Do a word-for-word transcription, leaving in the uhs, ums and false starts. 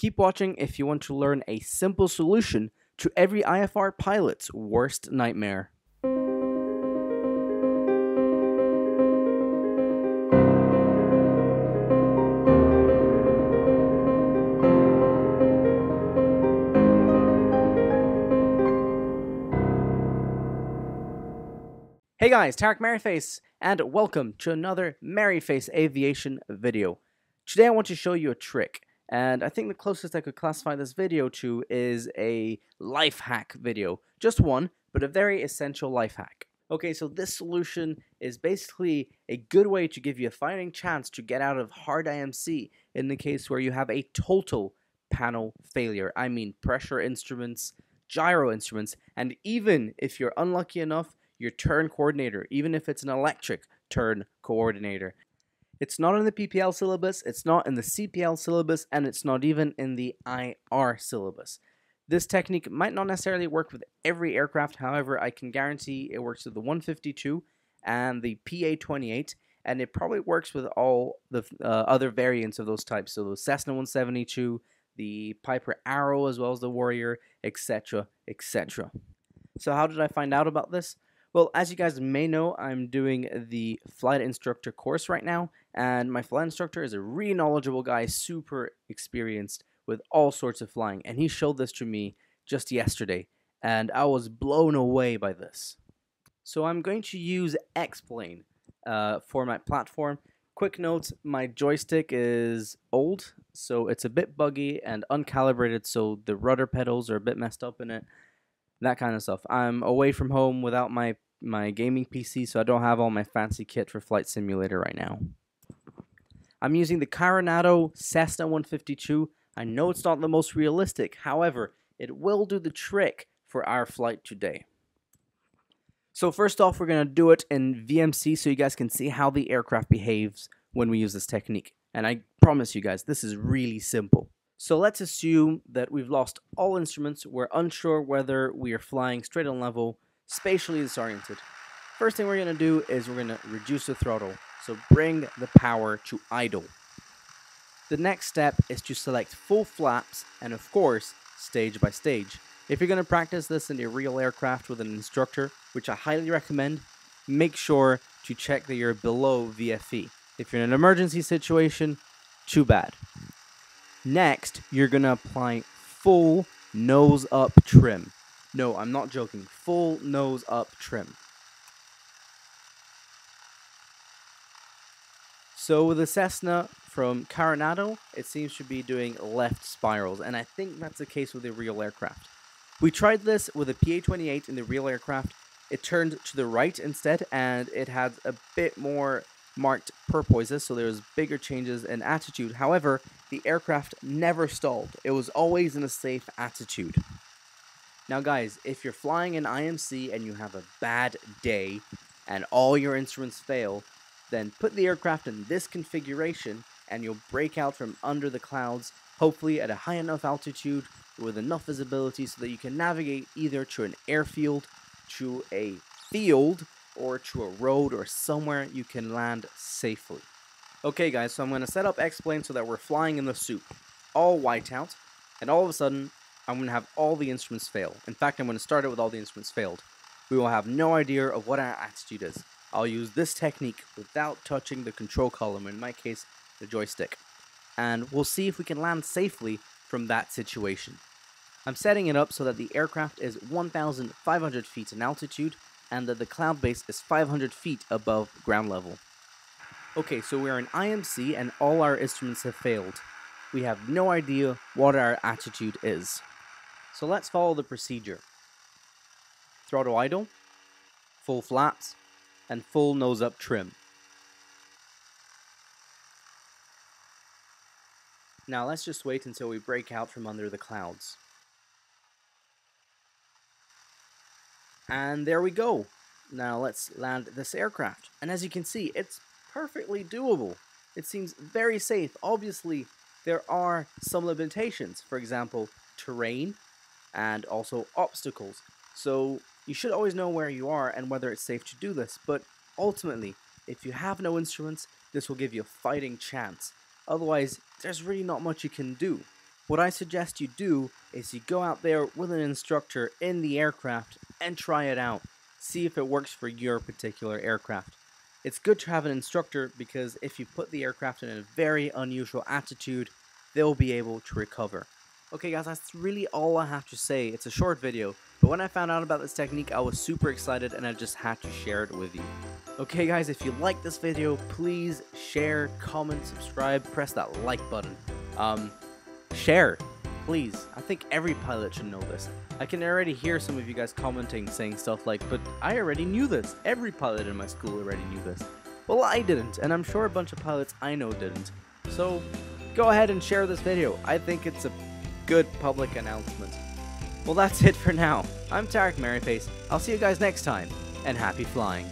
Keep watching if you want to learn a simple solution to every I F R pilot's worst nightmare. Hey guys, Tarek Merryface, and welcome to another Merryface Aviation video. Today I want to show you a trick, and I think the closest I could classify this video to is a life hack video. Just one, but a very essential life hack. Okay, so this solution is basically a good way to give you a fighting chance to get out of hard I M C in the case where you have a total panel failure. I mean pressure instruments, gyro instruments, and even if you're unlucky enough, your turn coordinator, even if it's an electric turn coordinator. It's not in the P P L syllabus, it's not in the C P L syllabus, and it's not even in the I R syllabus. This technique might not necessarily work with every aircraft, however, I can guarantee it works with the one fifty-two and the P A twenty-eight, and it probably works with all the uh, other variants of those types, so the Cessna one seventy-two, the Piper Arrow, as well as the Warrior, et cetera, et cetera. So how did I find out about this? Well, as you guys may know, I'm doing the flight instructor course right now, and my flight instructor is a really knowledgeable guy, super experienced with all sorts of flying, and he showed this to me just yesterday, and I was blown away by this. So I'm going to use X-Plane uh, for my platform. Quick note, my joystick is old, so it's a bit buggy and uncalibrated, so the rudder pedals are a bit messed up in it. That kind of stuff. I'm away from home without my, my gaming P C, so I don't have all my fancy kit for Flight Simulator right now. I'm using the Coronado Cessna one fifty-two. I know it's not the most realistic, however, it will do the trick for our flight today. So first off, we're going to do it in V M C so you guys can see how the aircraft behaves when we use this technique. And I promise you guys, this is really simple. So let's assume that we've lost all instruments, we're unsure whether we are flying straight on level, spatially disoriented. First thing we're going to do is we're going to reduce the throttle, so bring the power to idle. The next step is to select full flaps and of course, stage by stage. If you're going to practice this in a real aircraft with an instructor, which I highly recommend, make sure to check that you're below V F E. If you're in an emergency situation, too bad. Next, you're going to apply full nose up trim. No, I'm not joking. Full nose up trim. So with the Cessna from Coronado, it seems to be doing left spirals, and I think that's the case with the real aircraft. We tried this with a P A twenty-eight in the real aircraft. It turned to the right instead, and it had a bit more marked porpoises, so there was bigger changes in attitude. However, the aircraft never stalled. It was always in a safe attitude. Now guys, if you're flying in I M C and you have a bad day and all your instruments fail, then put the aircraft in this configuration and you'll break out from under the clouds, hopefully at a high enough altitude with enough visibility so that you can navigate either to an airfield, to a field, or to a road or somewhere you can land safely. Okay guys, so I'm going to set up X-Plane so that we're flying in the soup, all whiteout, and all of a sudden I'm going to have all the instruments fail. In fact, I'm going to start it with all the instruments failed. We will have no idea of what our attitude is. I'll use this technique without touching the control column, in my case, the joystick. And we'll see if we can land safely from that situation. I'm setting it up so that the aircraft is one thousand five hundred feet in altitude, and that the cloud base is five hundred feet above ground level. Okay, so we're in I M C and all our instruments have failed. We have no idea what our attitude is. So let's follow the procedure. Throttle idle, full flaps, and full nose up trim. Now let's just wait until we break out from under the clouds. And there we go. Now let's land this aircraft. And as you can see, it's perfectly doable. It seems very safe. Obviously, there are some limitations. For example, terrain and also obstacles. So you should always know where you are and whether it's safe to do this. But ultimately, if you have no instruments, this will give you a fighting chance. Otherwise, there's really not much you can do. What I suggest you do is you go out there with an instructor in the aircraft and try it out. See if it works for your particular aircraft. It's good to have an instructor because if you put the aircraft in a very unusual attitude, they'll be able to recover. Okay guys, that's really all I have to say. It's a short video, but when I found out about this technique, I was super excited and I just had to share it with you. Okay guys, if you like this video, please share, comment, subscribe, press that like button. Um, share, please. I think every pilot should know this. I can already hear some of you guys commenting saying stuff like, but I already knew this. Every pilot in my school already knew this. Well, I didn't, and I'm sure a bunch of pilots I know didn't. So go ahead and share this video. I think it's a good public announcement. Well, that's it for now. I'm Tarek Merryface. I'll see you guys next time, and happy flying.